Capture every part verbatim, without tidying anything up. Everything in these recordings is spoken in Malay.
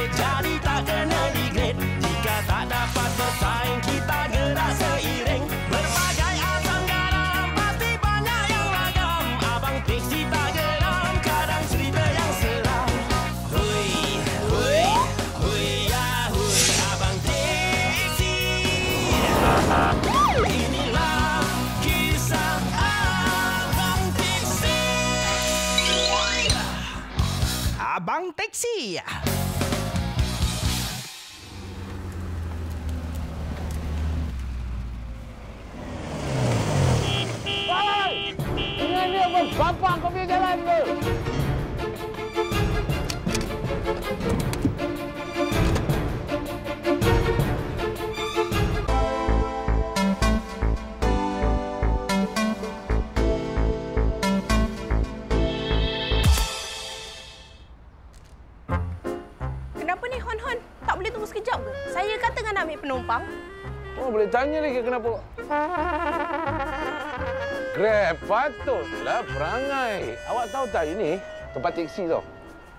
boleh jadi tak kena digrid. Jika tak dapat bersaing, kita gerak seiring. Berbagai asam garam, pasti banyak yang ragam. Abang Teksi tak geram, kadang cerita yang seram. Hui, hui, hui ya hui, Abang Teksi. Inilah kisah Abang Teksi. Abang Teksi. Bapak, kau punya jalan tu. Kenapa ni Hon-Hon? Tak boleh tunggu sekejap ke? Saya kata kan nak ambil penumpang. Oh, boleh tanya lagi kenapa. Grab, patutlah perangai. Awak tahu tak ini tempat teksi tau?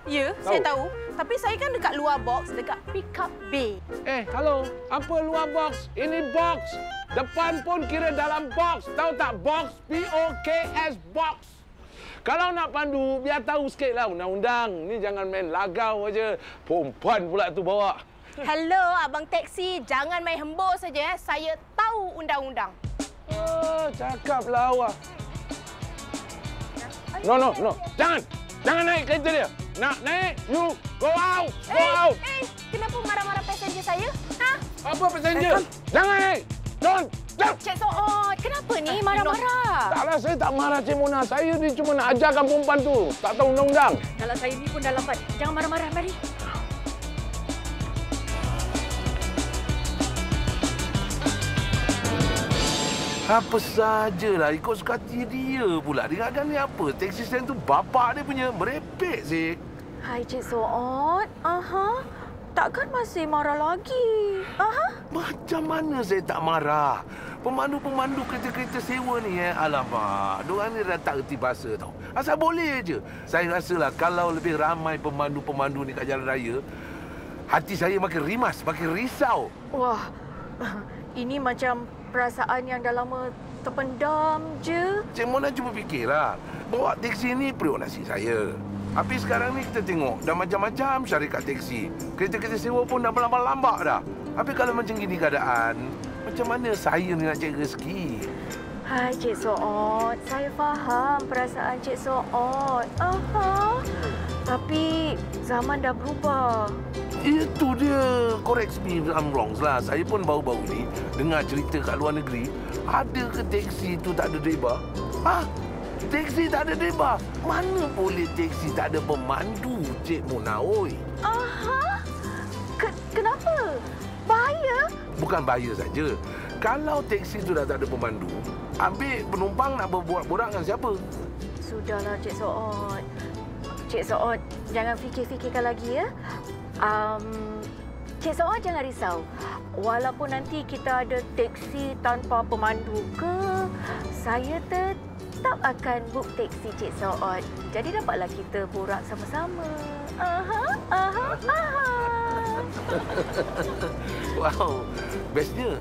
Ya, tahu? Saya tahu. Tapi saya kan dekat luar box, dekat Pickup Bay. Eh, hello. Apa luar box? Ini box. Depan pun kira dalam box. Tahu tak? Box, B O K S, box. Kalau nak pandu, biar tahu sikitlah undang-undang. Ni jangan main lagau aja. Perempuan pula tu bawa. Hello, Abang Teksi. Jangan main hembuk saja. Saya tahu undang-undang. Oh, cakaplah awak. No, no, no. Jangan. Jangan naik kereta dia. Nak naik, you go out. Go eh, out. Eh, kenapa marah-marah passenger saya? Ha? Apa passenger? Eh, jangan naik. Don't. Don't. Cik Sood, kenapa ni marah-marah? Taklah, saya tak marah Cik Mona. Saya ni cuma nak ajarkan perempuan tu. Tak tahu undang-undang. Kalau saya ni pun dah lambat. Jangan marah-marah, mari. Apa sajalah ikut suka hati dia pula. Dia kadang-kadang ni apa? Teksi stand tu bapak dia punya. Merepek, Zik. Hai, Cik Sood. Aha. Takkan masih marah lagi? Aha. Macam mana saya tak marah? Pemandu-pemandu kereta-kereta sewa ni, eh. Alamak. Diorang ni dah tak erti bahasa tau. Asal boleh je. Saya rasalah kalau lebih ramai pemandu-pemandu ni kat jalan raya, hati saya makin rimas, makin risau. Wah. Ini macam perasaan yang dah lama terpendam je. Cik Mona cuba fikirlah. Bawa teksi ni periuk nasi saya. Habis sekarang ni kita tengok dah macam-macam syarikat teksi. Kereta-kereta sewa pun dah berlambak-lambak dah. Habis kalau macam gini keadaan, macam mana saya ni nak cari rezeki? Hai, Cik Sood. Saya faham perasaan Cik Sood. Aha. Tapi zaman dah berubah. Itu dia. Correct me if I'm wrong lah. Saya pun baru-baru ni dengar cerita kat luar negeri. Ada ke teksi tu tak ada driver? Ha? Teksi tak ada driver? Mana boleh teksi tak ada pemandu, Cik Mona, oi. Aha. Ke kenapa? Bahaya? Bukan bahaya saja. Kalau teksi tu dah tak ada pemandu, ambil penumpang nak berborak-borak dengan siapa? Sudahlah, Cik Sood. Cik Sood, jangan fikir-fikirkan lagi, ya. Um, Cik Sood jangan risau. Walaupun nanti kita ada teksi tanpa pemandu ke, saya tetap akan book teksi Cik Sood. Jadi dapatlah kita borak sama-sama. Aha, aha, aha. Wow, bestnya.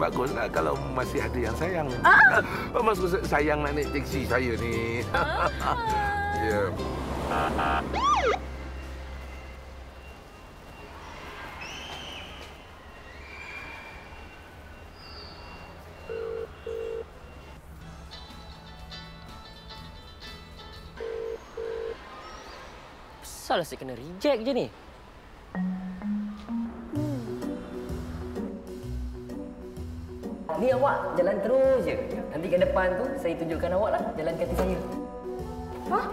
Baguslah kalau masih ada yang sayang. Ah. Maksud sayang nak naik teksi saya ni. Ah. Ya. Yeah. Salah saya kena reject je ni. Ni awak jalan terus je. Nanti ke depan tu saya tunjukkan awak lah jalan kaki saya. Hah?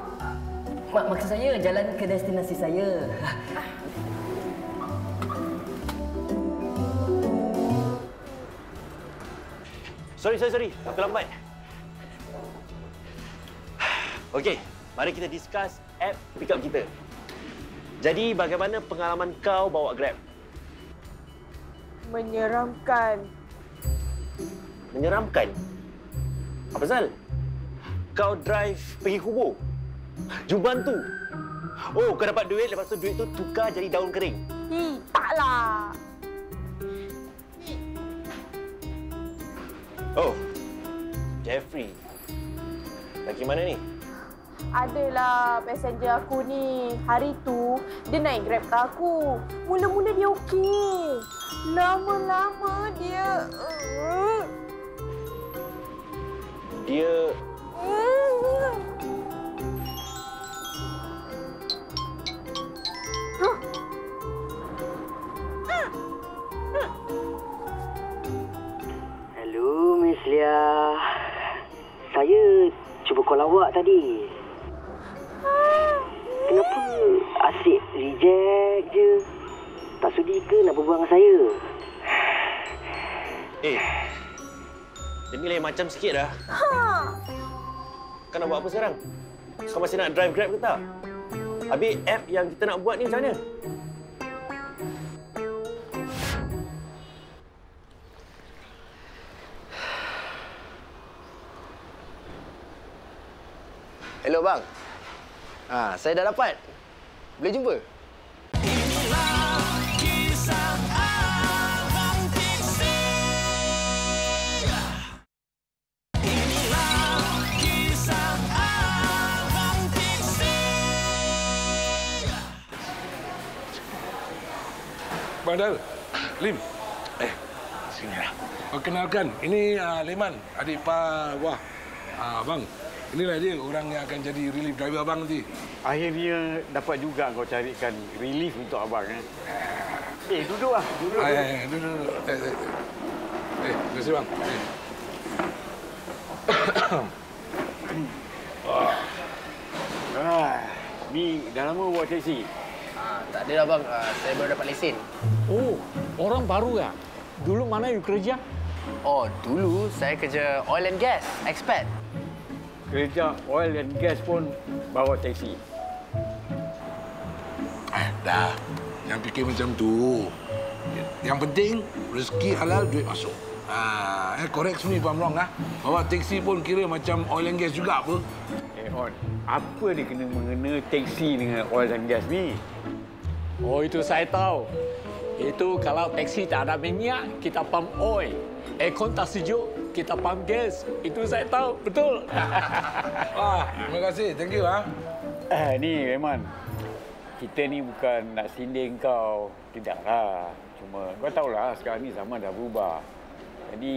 Mak, maksud saya jalan ke destinasi saya. Sorry, sorry, sorry. Aku lambat. Okey, mari kita discuss app pickup kita. Jadi bagaimana pengalaman kau bawa Grab? Menyeramkan. Menyeramkan? Apa pasal? Kau drive pergi kubur, jumpa hantu. Oh, kau dapat duit, lepas tu duit tu tukar jadi daun kering. Hmm, taklah. Oh, Jeffrey. Lagi mana ni? Adalah passenger aku ni. Hari tu, dia naik Grab kat aku. Mula-mula dia okey. Lama-lama dia... Dia... Hello, Mislia. Saya cuba call awak tadi. Kenapa asyik reject je? Tak sudi ke nak berbual dengan saya? Eh, dia ni lain macam sikit dah. Ha. Kau nak buat apa sekarang? Kau masih nak drive Grab ke tak? Habis app yang kita nak buat ni macam mana? Hello, bang. Ha, saya dah dapat. Boleh jumpa? Bandar, Lim. Eh, sini lah. Perkenalkan, ini uh, Leman, adik Pak Wah. Uh, abang, inilah dia orang yang akan jadi relief driver abang nanti. Akhirnya dapat juga kau carikan relief untuk abang. Eh, eh duduk lah. Duduk, duduk. Ay, ay, duduk, duduk. Eh, eh, eh. Eh, terima kasih, bang. Eh. ah, ni dah lama buat teksi? Ah, tak ada lah, bang. Ah, saya baru dapat lesen. Oh, orang baru ya? Dulu mana you kerja? Oh, dulu saya kerja oil and gas, expat. Kerja oil and gas pun bawa teksi. Ah, dah. Yang fikir macam tu. Yang penting rezeki halal, duit masuk. Ah, eh correct sini if I'm wrong lah. Bawa teksi pun kira macam oil and gas juga apa? Eh, on. Apa dia kena mengena teksi dengan oil and gas ni? Oh, itu saya tahu. Itu kalau teksi tak ada minyak, kita pump oil. Aircon tak sejuk, kita pump gas. Itu saya tahu, betul. Wah, terima kasih. Thank you, ah. Eh, ni, Raymond. Kita ni bukan nak sinding kau. Tidaklah. Cuma kau tahulah sekarang ni zaman dah berubah. Jadi,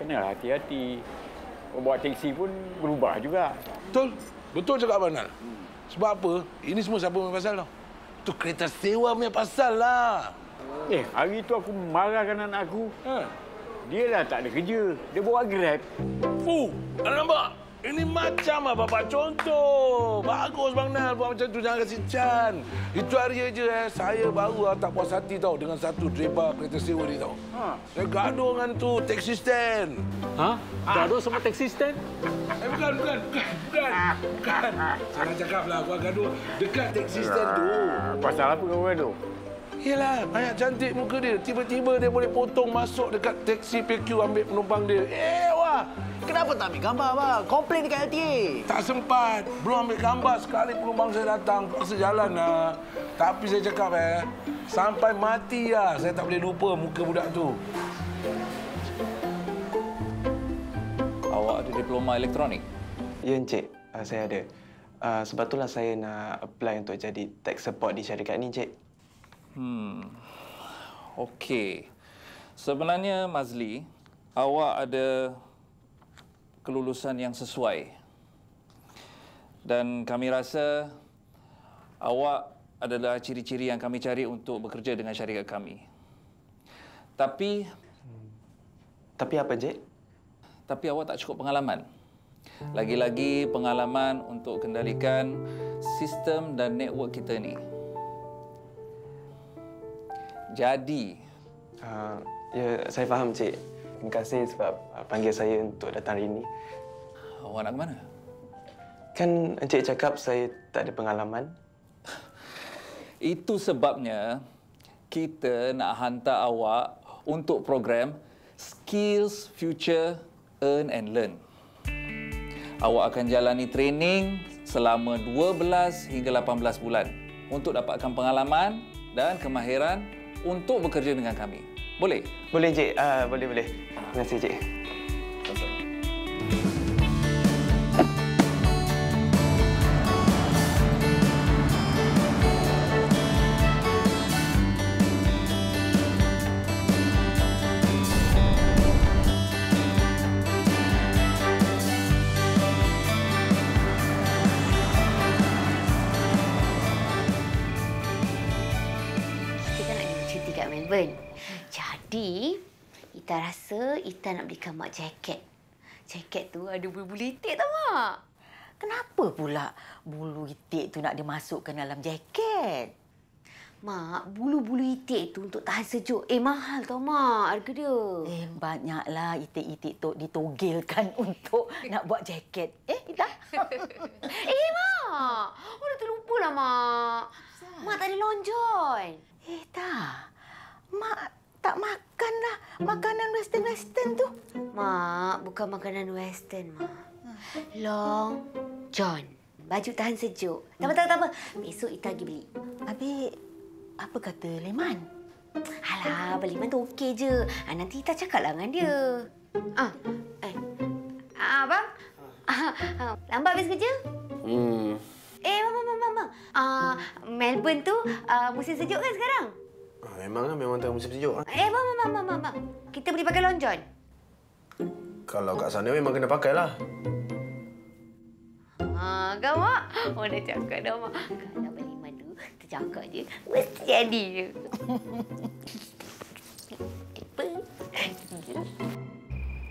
kenalah hati-hati. Kau buat teksi pun berubah juga. Betul. Betul cakap Abang. Sebab apa? Ini semua siapa punya pasal tau? Itu kereta sewa punya pasal lah. Eh, hari tu aku marahkan anak aku. Ha. Dia dah tak ada kerja. Dia bawa Grab. Fuh, anda nampak? Ini macam apa bapak contoh. Bagus Bang Nal buat macam tu. Jangan kasi can. Itu hari je eh. Saya baru tak puas hati tau dengan satu driver kereta sewa ni tau. Ha. Saya gaduh dengan tu taxi stand. Ha? Gaduh sama taxi stand? Eh, bukan, bukan. Bukan. Bukan. Jangan cakaplah aku gaduh dekat taxi stand tu. Pasal apa kau gaduh? Yelah, banyak cantik muka dia. Tiba-tiba dia boleh potong masuk dekat teksi P Q ambil penumpang dia. Eh, wah! Kenapa tak ambil gambar, bang? Komplain dekat L T A. Tak sempat. Belum ambil gambar sekali penumpang saya datang. Paksa jalan lah. Tapi saya cakap, eh, sampai mati lah. Saya tak boleh lupa muka budak tu. Awak ada diploma elektronik? Ya, Encik. Saya ada. Uh, sebab itulah saya nak apply untuk jadi tech support di syarikat ni, Encik. Hmm. Okey. Sebenarnya Mazli, awak ada kelulusan yang sesuai. Dan kami rasa awak adalah ciri-ciri yang kami cari untuk bekerja dengan syarikat kami. Tapi Tapi apa, Encik? Tapi awak tak cukup pengalaman. Lagi-lagi pengalaman untuk kendalikan sistem dan network kita ni. Jadi, uh, ya, saya faham, Cik. Terima kasih sebab panggil saya untuk datang hari ini. Awak nak ke mana? Kan Encik cakap saya tak ada pengalaman. Itu sebabnya kita nak hantar awak untuk program Skills Future Earn and Learn. Awak akan jalani training selama dua belas hingga lapan belas bulan. untuk dapatkan pengalaman dan kemahiran untuk bekerja dengan kami. Boleh? Boleh, Encik. Uh, boleh, boleh. Terima kasih, Encik. Jadi, Ita rasa Ita nak belikan Mak jaket. Jaket tu ada bulu-bulu itik tak, Mak? Kenapa pula bulu itik tu nak dimasukkan dalam jaket? Mak, bulu-bulu itik tu untuk tahan sejuk. Eh, mahal tau, Mak, harga dia. Eh, banyaklah itik-itik tu ditogilkan untuk nak buat jaket. Eh, Ita? Eh, Mak! Oh, dah terlupalah, Mak. Sah. Mak tak ada lonjon. Eh, tak. Mak tak makanlah makanan western-western tu. Mak, bukan makanan western, Mak. Long John. Baju tahan sejuk. Tak apa, tak apa, tak apa. Besok Ita pergi beli. Habis, apa kata Leman? Alah, Abang Leman tu okey je. Nanti Ita cakaplah dengan dia. Ah, eh. Abang? Lambat habis kerja? Hmm. Eh, Abang, Abang, Abang, Abang. Uh, Melbourne tu uh, musim sejuk kan sekarang? Memanglah, memang tengah musim sejuk. Eh, bang, bang, bang, bang, bang. Kita boleh pakai long john? Kalau kat sana memang kena pakailah. Haa, kan, Mak? Oh, dah cakap dah, Mak. Kalau Abang Leman tu, tercakap je, mesti jadi je.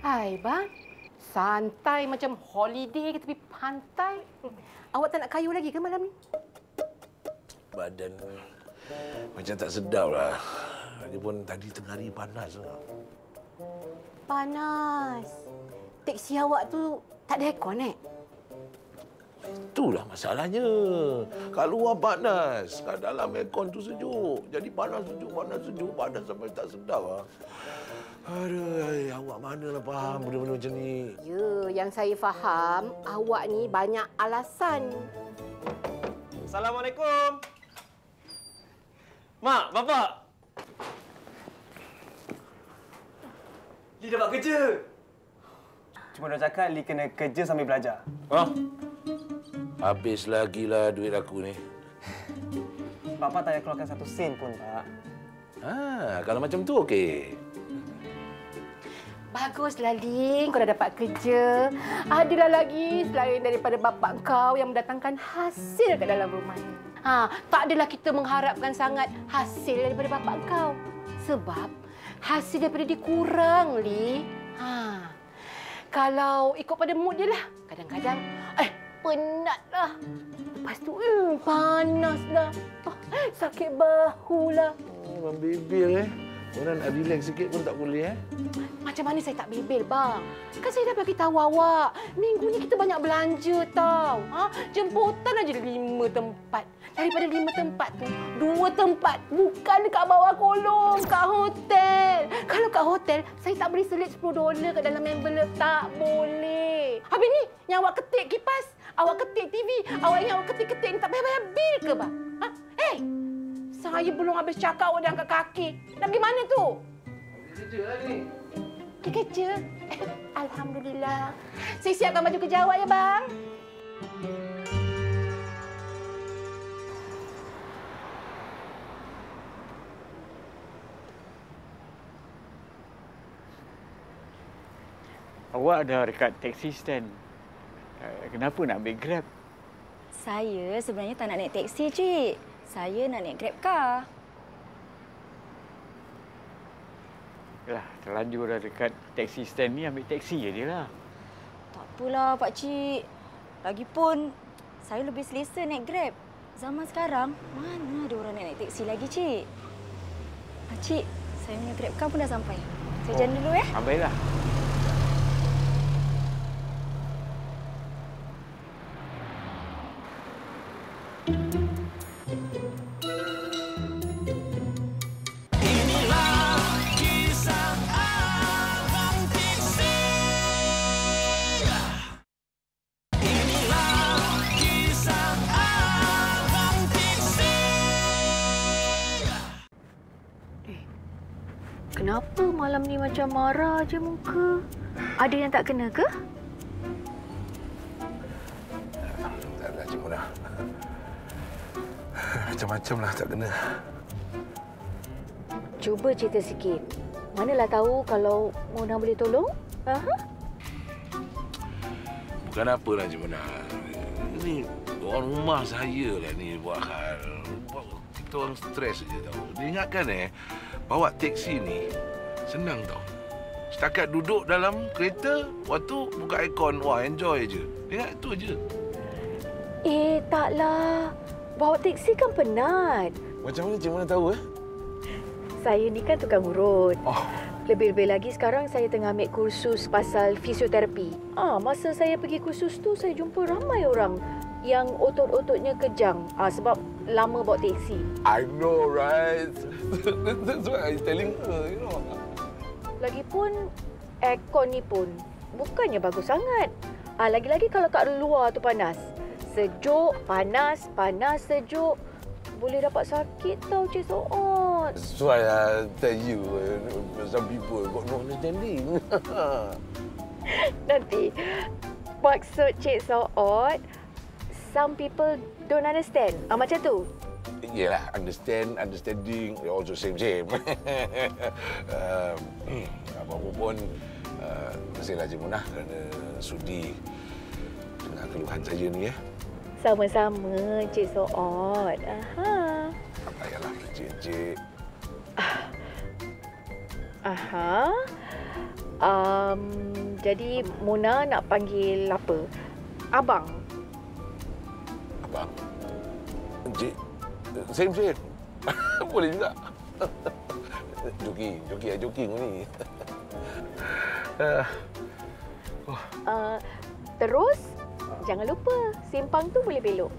Hai, bang. Santai macam holiday ke tepi pantai. Awak tak nak kayu lagi ke malam ni? Badan macam tak sedap lah. Lagipun tadi tengah hari panas lah. Panas. Teksi awak tu tak ada aircon, eh? Itulah masalahnya. Kat luar panas, kat dalam aircon tu sejuk. Jadi panas sejuk, panas sejuk, panas sampai tak sedap lah. Aduh, awak manalah faham benda-benda macam ni. Ya, yang saya faham, awak ni banyak alasan. Assalamualaikum. Mak, bapak. Li dapat kerja. Cuma dia cakap Li kena kerja sambil belajar. Ha? Habis lagilah duit aku ni. Bapak tak payah keluarkan satu sen pun, Pak. Ha, kalau macam tu okey. Baguslah, Li. Kau dah dapat kerja. Adalah lagi selain daripada bapak kau yang mendatangkan hasil ke dalam rumah ni. Ha, tak adalah kita mengharapkan sangat hasil daripada bapak kau. Sebab hasil daripada dia kurang, Li. Ha, kalau ikut pada mood dia lah. Kadang-kadang, eh, penatlah. Lepas tu, eh, panaslah. Oh, sakit bahulah. Oh, bang bebel, eh. Orang nak relax sikit pun tak boleh, eh. Macam mana saya tak bebel, bang? Kan saya dah bagi tahu awak. Minggu ni kita banyak belanja tau. Ha? Jemputan aja lima tempat. Daripada lima tempat tu, dua tempat. Bukan dekat bawah kolong, kat hotel. Kalau kat hotel, saya tak boleh selit sepuluh dolar kat dalam envelope. Tak boleh. Habis ni, yang awak ketik kipas, awak ketik T V, awak yang awak ketik-ketik ni tak payah-payah bil ke, bang? Ha? Hey, saya belum habis cakap awak dah angkat kaki. Nak pergi mana tu? Kerja lah ni. Pergi kerja? Alhamdulillah. Saya siapkan baju kerja awak ya, bang. Awak dah dekat taxi stand. Kenapa nak ambil Grab? Saya sebenarnya tak nak naik taksi, cik. Saya nak naik Grab car. Yalah, terlanjur dah dekat taksi stand ni, ambil taksi je lah. Tak apalah, Pak Cik. Lagipun saya lebih selesa naik Grab. Zaman sekarang, mana ada orang nak naik taksi lagi, cik? Pak Cik, saya punya Grab car pun dah sampai. Saya oh, jalan dulu, eh. Baiklah. Inilah kisah Abang Teksi. Kenapa malam ni macam marah je muka? Ada yang tak kena ke? Tak ada, Cik Munah. Macam-macam lah tak kena. Cuba cerita sikit. Manalah tahu kalau Munah boleh tolong? Aha. Bukan apalah, Cik Munah. Ini orang rumah saya lah ni buat hal. Kita orang stres je tahu. Dia ingatkan eh, bawa teksi ni senang tau. Setakat duduk dalam kereta, waktu buka aircon, wah enjoy je. Dia ingat tu je. Eh, taklah. Bawa teksi kan penat. Macam mana Cik Mona tahu eh? Saya ni kan tukang urut. Oh. Lebih-lebih lagi sekarang saya tengah ambil kursus pasal fisioterapi. Ah, masa saya pergi kursus tu saya jumpa ramai orang yang otot-ototnya kejang ah sebab lama bawa teksi. I know, right? That's what I telling her, you know. Lagipun aircon ni pun bukannya bagus sangat. Ah lagi-lagi kalau kat luar tu panas. Sejuk, panas, panas, sejuk. Boleh dapat sakit tau, Cik Sood. That's why I tell you, some people got no understanding. Nanti, maksud Cik Sood, some people don't understand. Ah, macam tu. Yelah, understand, understanding, they also same, same. uh, apa-apa pun, uh, terima kasih Cik Munah kerana sudi dengan keluhan saya ni. Ya. Sama-sama, Cik Sood. Aha. Tak payahlah, Cik-Cik. Aha. Um, jadi, Munah nak panggil apa? Abang. Abang. Encik. Same, same. Boleh juga. Joki. Joki lah joking ni. Uh. Oh. Uh, terus, jangan lupa. Simpang tu boleh belok.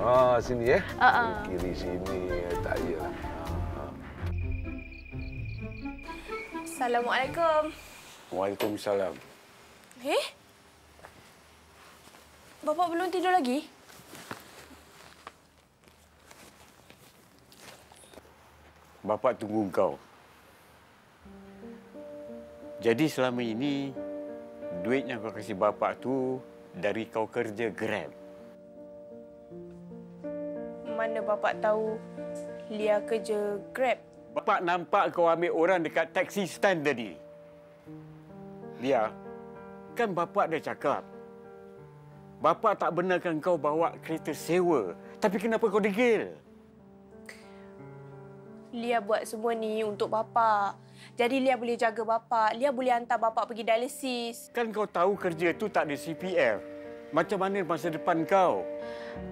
Ah, sini eh? Uh -uh. Kiri sini. Tak payahlah. Assalamualaikum. Waalaikumsalam. Eh? Bapak belum tidur lagi? Bapak tunggu kau. Jadi selama ini, duit yang kau kasih bapak tu dari kau kerja Grab. Mana bapak tahu Lia kerja Grab? Bapak nampak kau ambil orang dekat taksi stand tadi. Lia, kan bapak dah cakap. Bapak tak benarkan kau bawa kereta sewa. Tapi kenapa kau degil? Lia buat semua ni untuk bapa. Jadi Lia boleh jaga bapa, Lia boleh hantar bapa pergi dialisis. Kan kau tahu kerja tu tak ada C P F. Macam mana masa depan kau?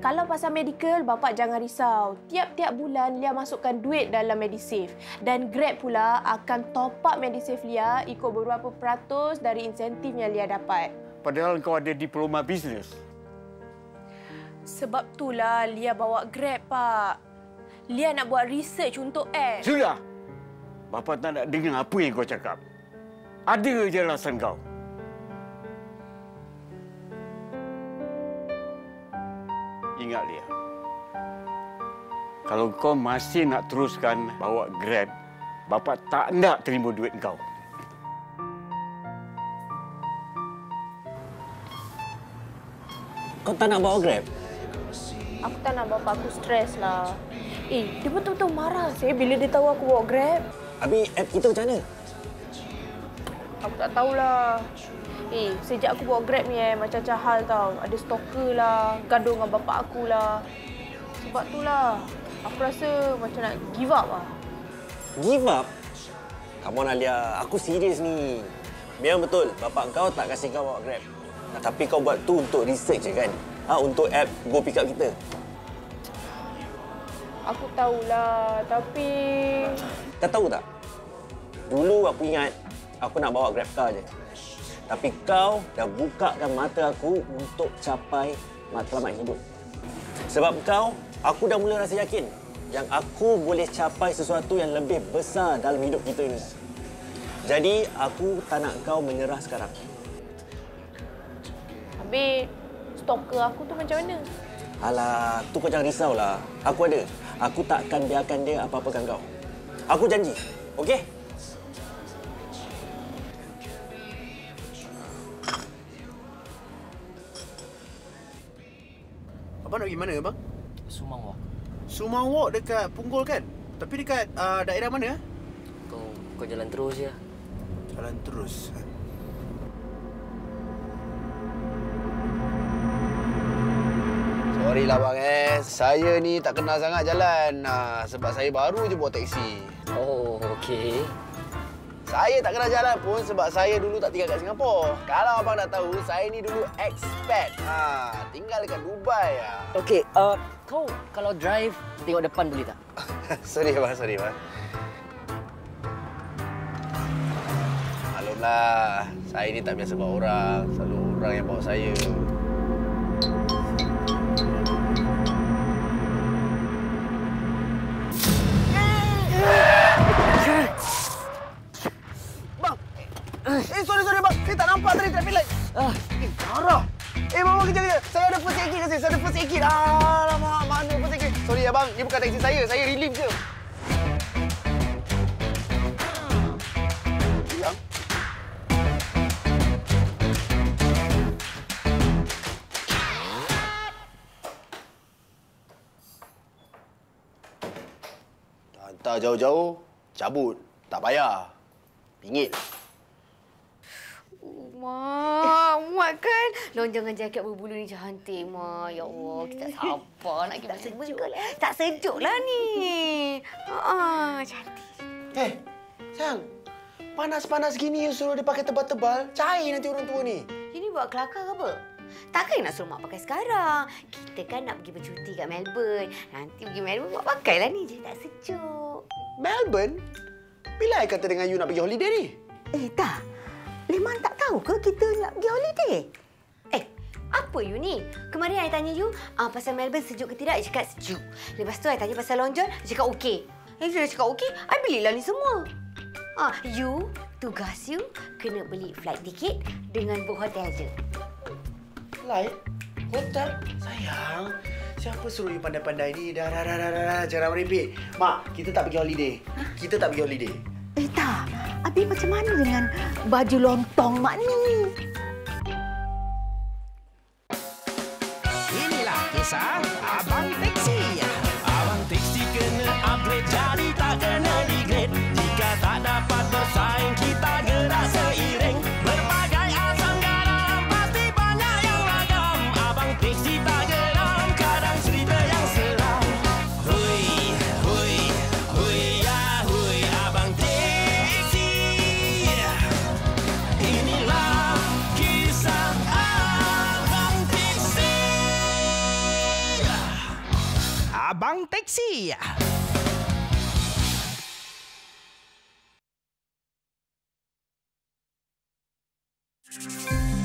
Kalau pasal medical, bapa jangan risau. Tiap-tiap bulan Lia masukkan duit dalam MediSave dan Grab pula akan top up MediSave Lia ikut beberapa peratus dari insentif yang Lia dapat. Padahal kau ada diploma bisnes. Sebab itulah Lia bawa Grab, Pak. Lia nak buat research untuk ad. Sudah. Bapa tak nak dengar apa yang kau cakap. Ada je alasan kau. Ingat, Lia. Kalau kau masih nak teruskan bawa Grab, bapa tak nak terima duit kau. Kau tak nak bawa Grab? Aku tak nak bawa aku stres lah. Eh, dia betul-betul marah saya bila dia tahu aku bawa Grab. Habis app kita macam mana? Aku tak tahulah. Eh, sejak aku bawa Grab ni eh, macam-macam hal tau. Ada stalker lah, gaduh dengan bapak aku lah. Sebab tu lah, aku rasa macam nak give up lah. Give up? Come on, Alia. Aku serius ni. Memang betul, bapak kau tak kasi kau bawa Grab. Nah, tapi kau buat tu untuk research je kan? Ha, untuk app Go Pickup kita. Aku tahulah, tapi... Kau tahu tak? Dulu aku ingat aku nak bawa GrabCar je. Tapi kau dah bukakan mata aku untuk capai matlamat hidup. Sebab kau, aku dah mula rasa yakin yang aku boleh capai sesuatu yang lebih besar dalam hidup kita ini. Jadi, aku tak nak kau menyerah sekarang. Habis, stalker aku tu macam mana? Alah, tu kau jangan risaulah. Aku ada. Aku takkan biarkan dia apa-apakan kau. Aku janji. Okey? Abang nak pergi mana abang? Sumang Walk. Sumang Walk dekat Punggol kan? Tapi dekat uh, daerah mana? Kau, kau jalan terus je. Jalan terus. Sorry lah bang eh. Saya ni tak kenal sangat jalan. Ha, sebab saya baru je bawa teksi. Oh, okey. Saya tak kenal jalan pun sebab saya dulu tak tinggal kat Singapura. Kalau abang nak tahu, saya ni dulu expat. Ha, tinggal dekat Dubai. Ha. Okey, uh, kau kalau drive, tengok depan boleh tak? Sorry abang, sorry abang. Maklumlah, saya ni tak biasa bawa orang. Selalu orang yang bawa saya. Eh, sorry, sorry, bang. Saya tak nampak tadi traffic light. Ah. Eh, marah. Eh, bang, kerja, kerja. Saya ada first aid kit kasi. Saya ada first aid kit. Alamak, mana first aid kit? Sorry, abang. Ini bukan teksi saya. Saya relief je. Hilang. Hantar jauh-jauh, cabut. Tak bayar. Pinggit. Mak, Mak kan? Lonjangan jaket berbulu ni cantik, Mak. Ya Allah, kita tak sabar nak pergi masuk Punggol. Tak sejuklah ni. Haa, cantik. Eh, sayang. Panas-panas gini you suruh dia pakai tebal-tebal. Cair nanti orang tua ni. You ni buat kelakar ke apa? Takkan nak suruh Mak pakai sekarang. Kita kan nak pergi bercuti kat Melbourne. Nanti pergi Melbourne, Mak pakailah ni. Jadi tak sejuk. Melbourne? Bila I kata dengan you nak pergi holiday ni? Eh, tak. Leman tak tahu ke kita nak pergi holiday? Eh, apa you ni? Kemarin I tanya you ah, pasal Melbourne sejuk ke tidak, I cakap sejuk. Lepas tu I tanya pasal lonjol, I cakap okey. Eh, bila I cakap okey, I belilah ni semua. Ah, you, tugas you kena beli flight ticket dengan book hotel je. Flight? Hotel? Sayang, siapa suruh you pandai-pandai ni? Dah, dah, dah, dah, dah, jangan merepek. Mak, kita tak pergi holiday. Kita tak pergi holiday. Eh, tak. Habis macam mana dengan baju lontong Mak ni? Inilah kisah Abang Teksi. Abang Teksi kena upgrade, jadi tak kena degrade. Jika tak dapat bersaing, kita gerak seiring. Berbagai asam garam, pasti banyak yang ragam. Abang Teksi tak geram, kadang cerita yang seram. Hui, hui, hui, ya hui, Abang Teksi. Abang Teksi.